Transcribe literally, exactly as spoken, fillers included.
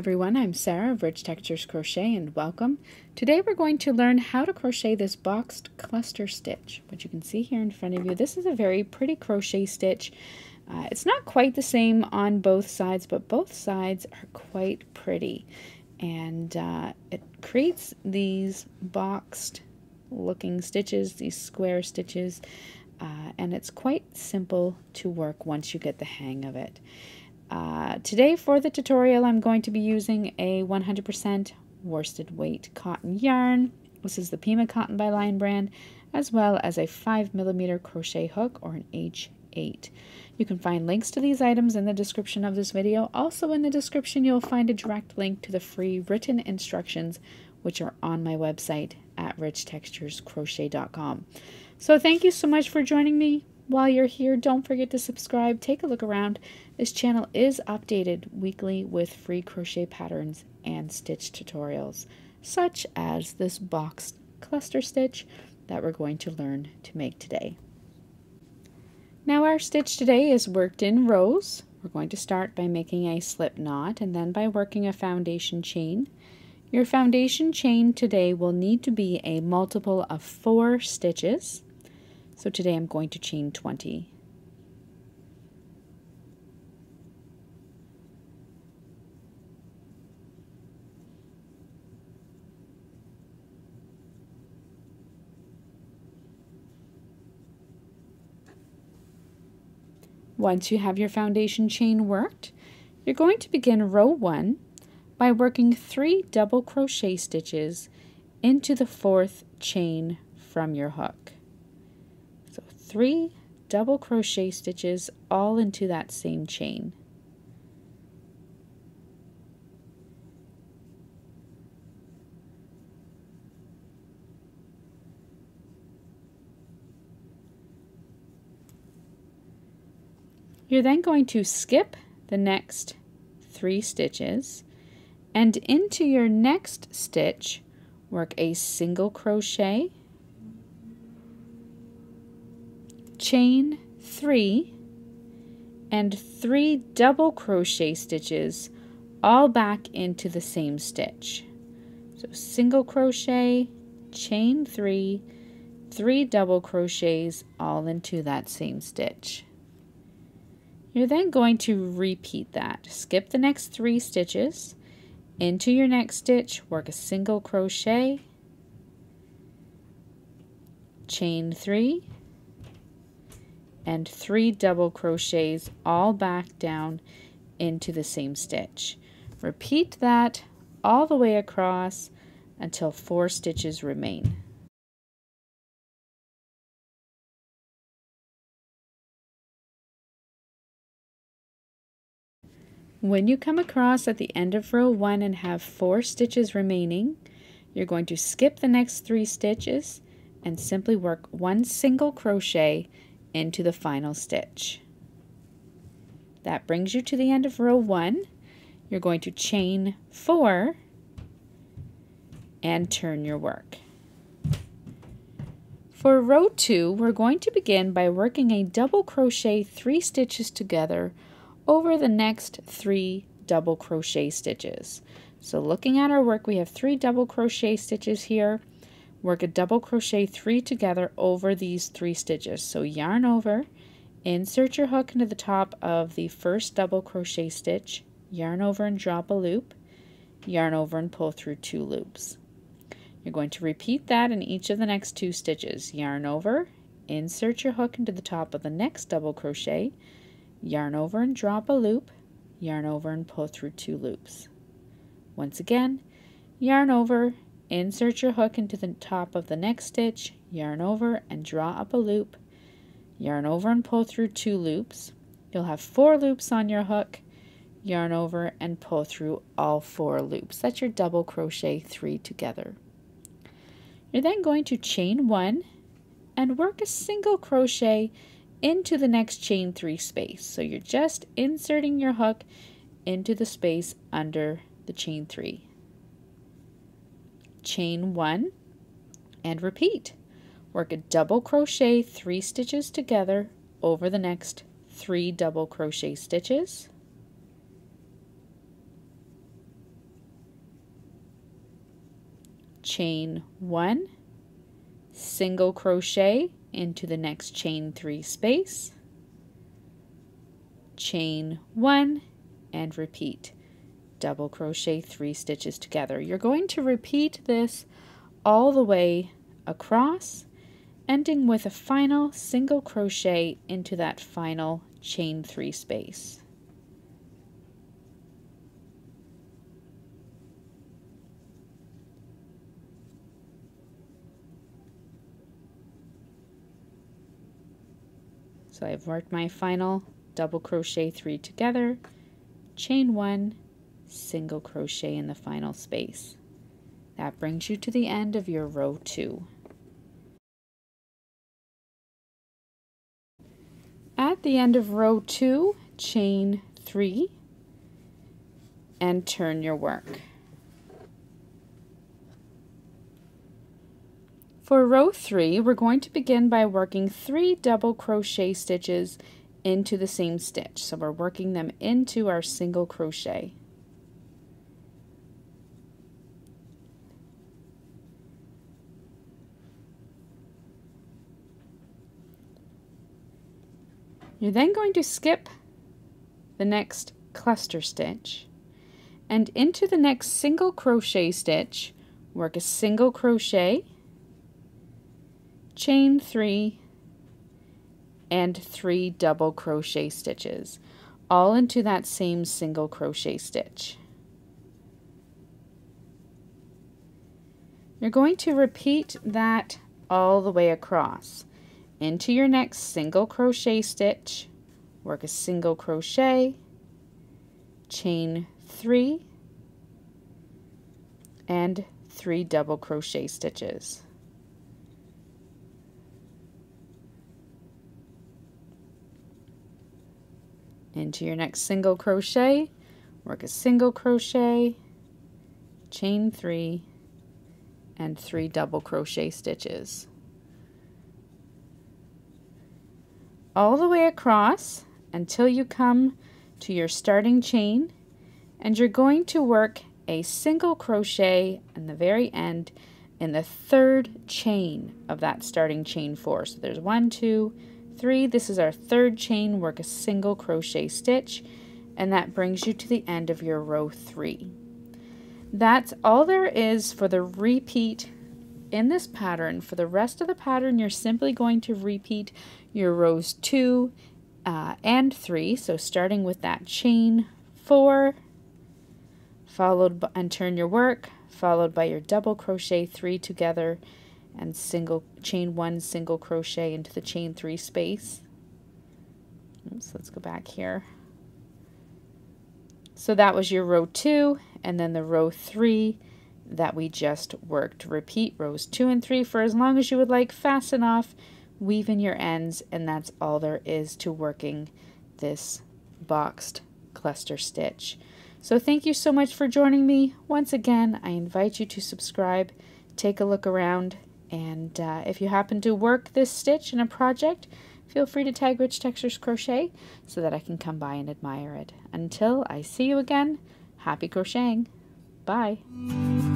everyone, I'm Sarah of Rich Textures Crochet and welcome. Today we're going to learn how to crochet this boxed cluster stitch, which you can see here in front of you. This is a very pretty crochet stitch. Uh, it's not quite the same on both sides, but both sides are quite pretty. And uh, it creates these boxed looking stitches, these square stitches, uh, and it's quite simple to work once you get the hang of it. Uh, today for the tutorial I'm going to be using a one hundred percent worsted weight cotton yarn. This is the Pima Cotton by Lion Brand, as well as a five millimeter crochet hook, or an H eight. You can find links to these items in the description of this video. Also in the description you'll find a direct link to the free written instructions, which are on my website at rich textures crochet dot com. So thank you so much for joining me. While you're here, don't forget to subscribe, take a look around. This channel is updated weekly with free crochet patterns and stitch tutorials, such as this boxed cluster stitch that we're going to learn to make today. Now our stitch today is worked in rows. We're going to start by making a slip knot and then by working a foundation chain. Your foundation chain today will need to be a multiple of four stitches. So today I'm going to chain twenty. Once you have your foundation chain worked, you're going to begin row one by working three double crochet stitches into the fourth chain from your hook. Three double crochet stitches all into that same chain. You're then going to skip the next three stitches and into your next stitch work a single crochet, chain three, and three double crochet stitches all back into the same stitch. So single crochet, chain three, three double crochets all into that same stitch. You're then going to repeat that. Skip the next three stitches, into your next stitch work a single crochet, chain three, and three double crochets all back down into the same stitch. Repeat that all the way across until four stitches remain. When you come across at the end of row one and have four stitches remaining, you're going to skip the next three stitches and simply work one single crochet into the final stitch. That brings you to the end of row one. You're going to chain four and turn your work. For row two, we're going to begin by working a double crochet three stitches together over the next three double crochet stitches. So looking at our work, we have three double crochet stitches here. Work a double crochet three together over these three stitches. So yarn over, insert your hook into the top of the first double crochet stitch, yarn over and drop a loop, yarn over and pull through two loops. You're going to repeat that in each of the next two stitches. Yarn over, insert your hook into the top of the next double crochet, yarn over and drop a loop, yarn over and pull through two loops. Once again, yarn over, insert your hook into the top of the next stitch, yarn over and draw up a loop, yarn over and pull through two loops. You'll have four loops on your hook, yarn over and pull through all four loops. That's your double crochet three together. You're then going to chain one and work a single crochet into the next chain three space. So you're just inserting your hook into the space under the chain three. Chain one and repeat. Work a double crochet three stitches together over the next three double crochet stitches. chain one, single crochet into the next chain three space, chain one, and repeat. Double crochet three stitches together. You're going to repeat this all the way across, ending with a final single crochet into that final chain three space. So I've marked my final double crochet three together, chain one, single crochet in the final space. That brings you to the end of your row two. At the end of row two, chain three, and turn your work. For row three, we're going to begin by working three double crochet stitches into the same stitch. So we're working them into our single crochet. You're then going to skip the next cluster stitch and into the next single crochet stitch, work a single crochet, chain three, and three double crochet stitches, all into that same single crochet stitch. You're going to repeat that all the way across. Into your next single crochet stitch, work a single crochet, chain three, and three double crochet stitches. Into your next single crochet, work a single crochet, chain three, and three double crochet stitches. All the way across until you come to your starting chain, and you're going to work a single crochet in the very end in the third chain of that starting chain four. So there's one, two, three. This is our third chain. Work a single crochet stitch, and that brings you to the end of your row three. That's all there is for the repeat in this pattern. For the rest of the pattern, you're simply going to repeat your rows two uh, and three. So starting with that chain four, followed by, and turn your work, followed by your double crochet three together, and single chain one, single crochet into the chain three space. Oops, let's go back here. So that was your row two, and then the row three that we just worked. Repeat rows two and three for as long as you would like, fast enough, weave in your ends, and that's all there is to working this boxed cluster stitch. So thank you so much for joining me. Once again, I invite you to subscribe, take a look around, and uh, if you happen to work this stitch in a project, feel free to tag Rich Textures Crochet so that I can come by and admire it. Until I see you again, happy crocheting. Bye.